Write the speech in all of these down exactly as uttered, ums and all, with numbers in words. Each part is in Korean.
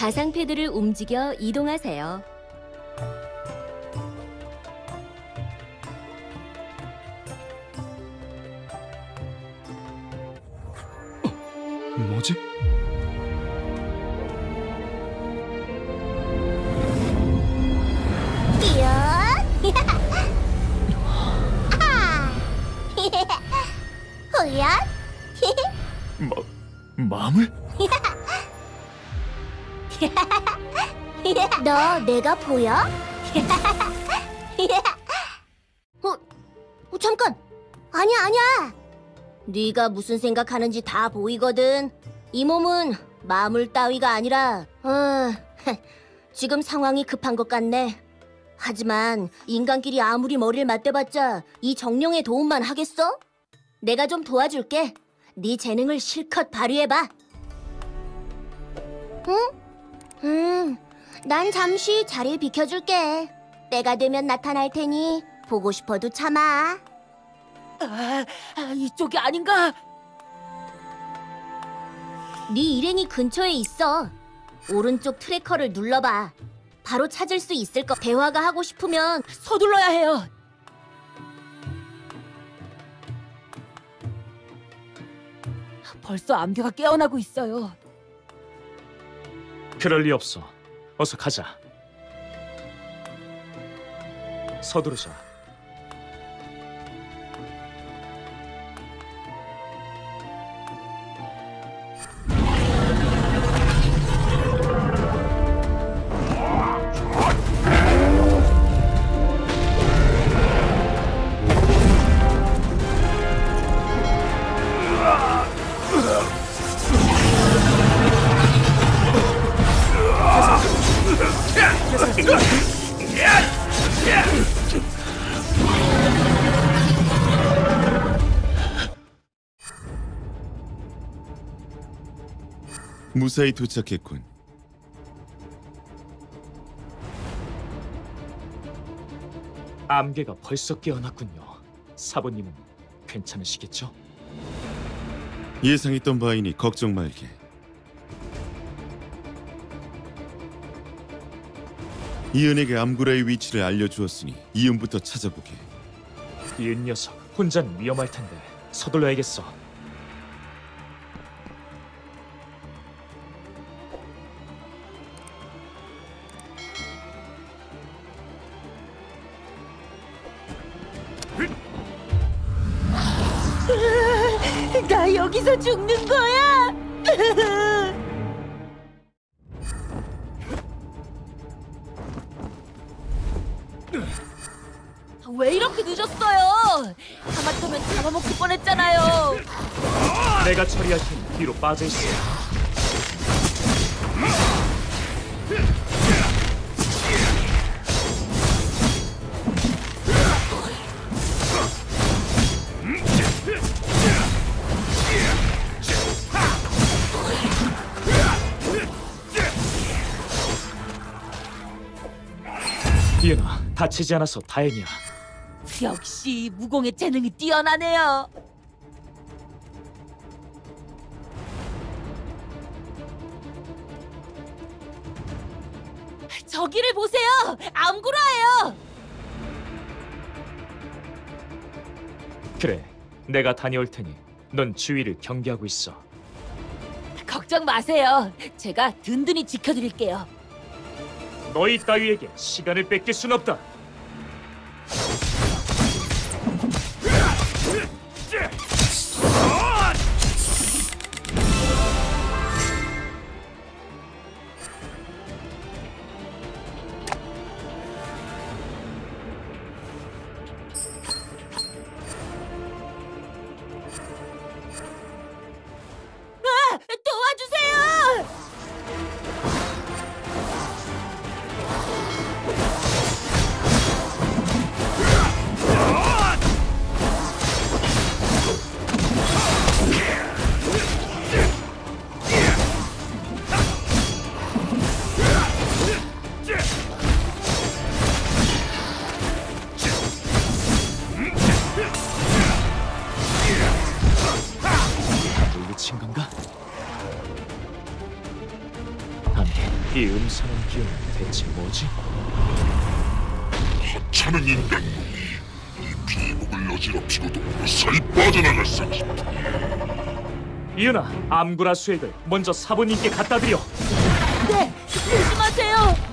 가상 패드를 움직여 이동하세요. 어, 뭐지? 마음을? 너 내가 보여? 어, 어, 잠깐! 아니야, 아니야! 네가 무슨 생각하는지 다 보이거든. 이 몸은 마물 따위가 아니라 어, 지금 상황이 급한 것 같네. 하지만 인간끼리 아무리 머리를 맞대봤자 이 정령의 도움만 하겠어? 내가 좀 도와줄게. 네 재능을 실컷 발휘해봐. 응? 음, 난 잠시 자리를 비켜줄게. 때가 되면 나타날 테니 보고 싶어도 참아. 아, 아 이쪽이 아닌가? 네 일행이 근처에 있어. 오른쪽 트래커를 눌러봐. 바로 찾을 수 있을 거. 대화가 하고 싶으면 서둘러야 해요. 벌써 암벽가 깨어나고 있어요. 그럴 리 없어. 어서 가자. 서두르자. 무사히 도착했군. 암개가 벌써 깨어났군요. 사부님은 괜찮으시겠죠? 예상했던 바이니 걱정 말게. 이은에게 암구라의 위치를 알려주었으니 이은부터 찾아보게. 이은 녀석 혼자는 위험할 텐데 서둘러야겠어. 나 여기서 죽는 거야? 왜 이렇게 늦었어요? 하마터면 잡아먹힐 뻔했잖아요. 내가 처리할 테니 뒤로 빠져있어. 이은아, 다치지 않아서 다행이야. 역시 무공의 재능이 뛰어나네요. 저기를 보세요! 암구라예요! 그래, 내가 다녀올 테니 넌 주위를 경계하고 있어. 걱정 마세요. 제가 든든히 지켜드릴게요. 너희 따위에게 시간을 뺏길 순 없다. 도와주세요! 이 음산한 기운은 대체 뭐지? 하찮은 인간놈이 이 비목을 어지럽히고도 무사히 빠져나갔으니. 이은아, 암구라 수액을 먼저 사부님께 갖다 드려. 네, 조심하세요.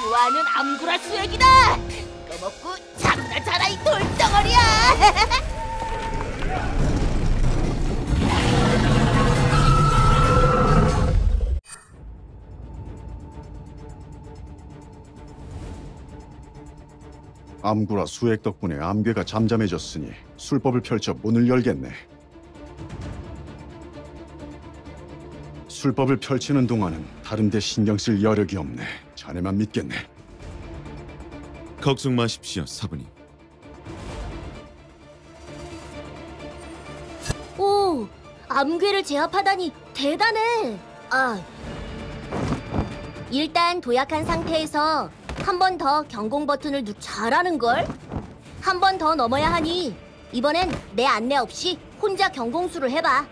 좋아하는 암구라 수액이다! 이거 먹고 잠이나 자라, 이 돌덩어리야! 암구라 수액 덕분에 암괴가 잠잠해졌으니 술법을 펼쳐 문을 열겠네. 술법을 펼치는 동안은 다른 데 신경 쓸 여력이 없네. 자네만 믿겠네. 걱정 마십시오, 사부님. 오! 암괴를 제압하다니 대단해! 아, 일단 도약한 상태에서 한 번 더 경공 버튼을 누 잘하는걸? 한 번 더 넘어야 하니 이번엔 내 안내 없이 혼자 경공술을 해봐.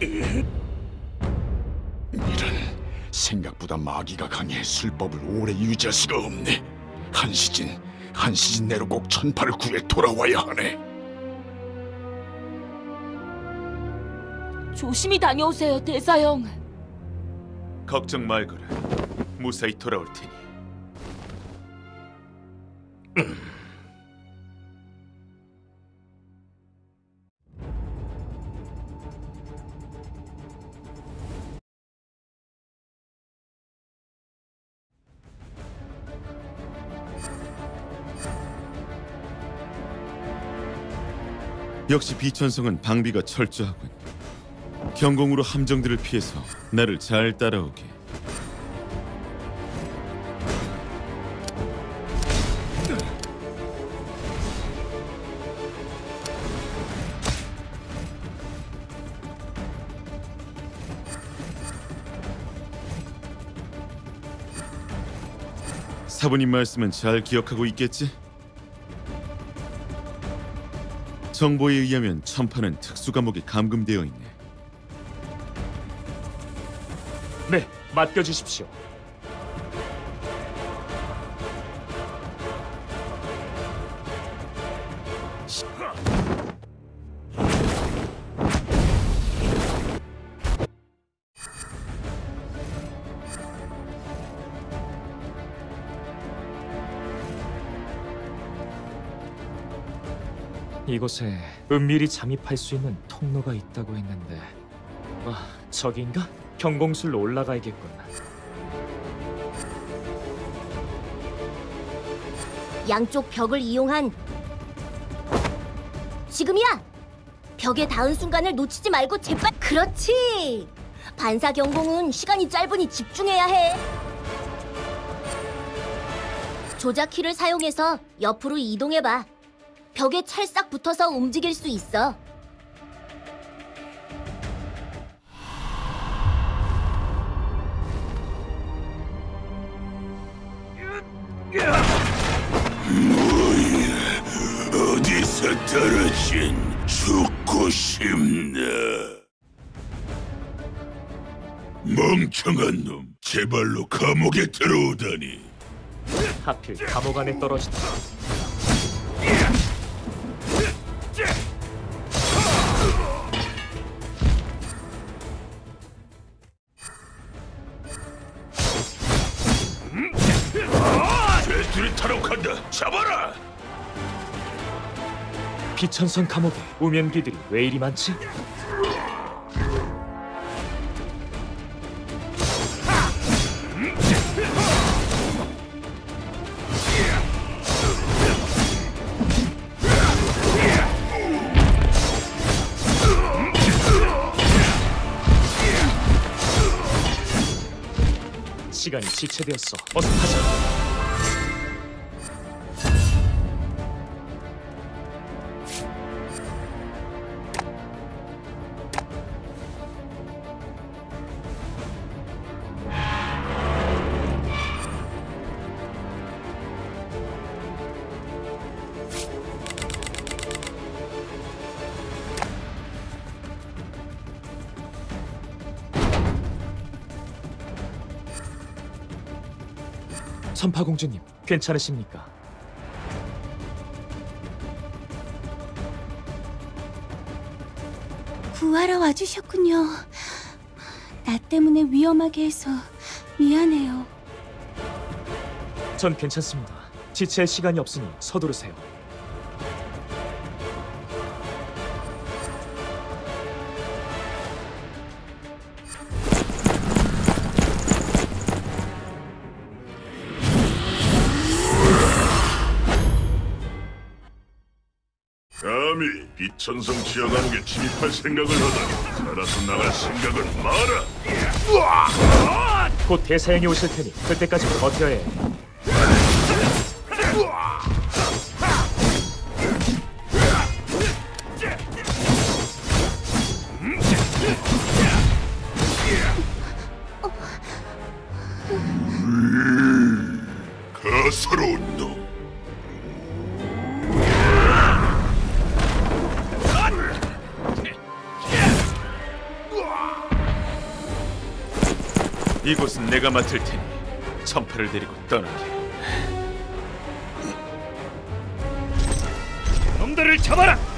이런, 생각보다 마귀가 강해 술법을 오래 유지할 수가 없네. 한 시즌, 한 시즌 내로 꼭 천팔을 구해 돌아와야 하네. 조심히 다녀오세요, 대사형. 걱정 말거라. 무사히 돌아올 테니. 역시 비천성은 방비가 철저하군. 경공으로 함정들을 피해서 나를 잘 따라오게. 사부님 말씀은 잘 기억하고 있겠지? 정보에 의하면 천파는 특수 감옥에 감금되어 있네. 네, 맡겨주십시오. 이곳에 은밀히 잠입할 수 있는 통로가 있다고 했는데, 아, 저기인가? 경공술로 올라가야겠군. 양쪽 벽을 이용한 지금이야! 벽에 닿은 순간을 놓치지 말고 재빨... 그렇지! 반사 경공은 시간이 짧으니 집중해야 해. 조작키를 사용해서 옆으로 이동해봐. 벽에 찰싹 붙어서 움직일 수 있어. 떨어진 죽고 싶나? 멍청한 놈, 제발로 감옥에 들어오다니. 하필 감옥 안에 떨어지다. 비천선 감옥에 우면기들이 왜 이리 많지? 시간이 지체되었어. 어서 가자. 선파공주님, 괜찮으십니까? 구하러 와주셨군요. 나 때문에 위험하게 해서 미안해요. 전 괜찮습니다. 지체할 시간이 없으니 서두르세요. 감히 비천성 지하 감옥에 침입할 생각을 하다니, 살아서 나갈 생각은 마라! 곧 대사형이 오실 테니 그때까지 버텨야 해. 가사로운 놈. 이곳은 내가 맡을 테니 천파를 데리고 떠나게. 놈들을 잡아라!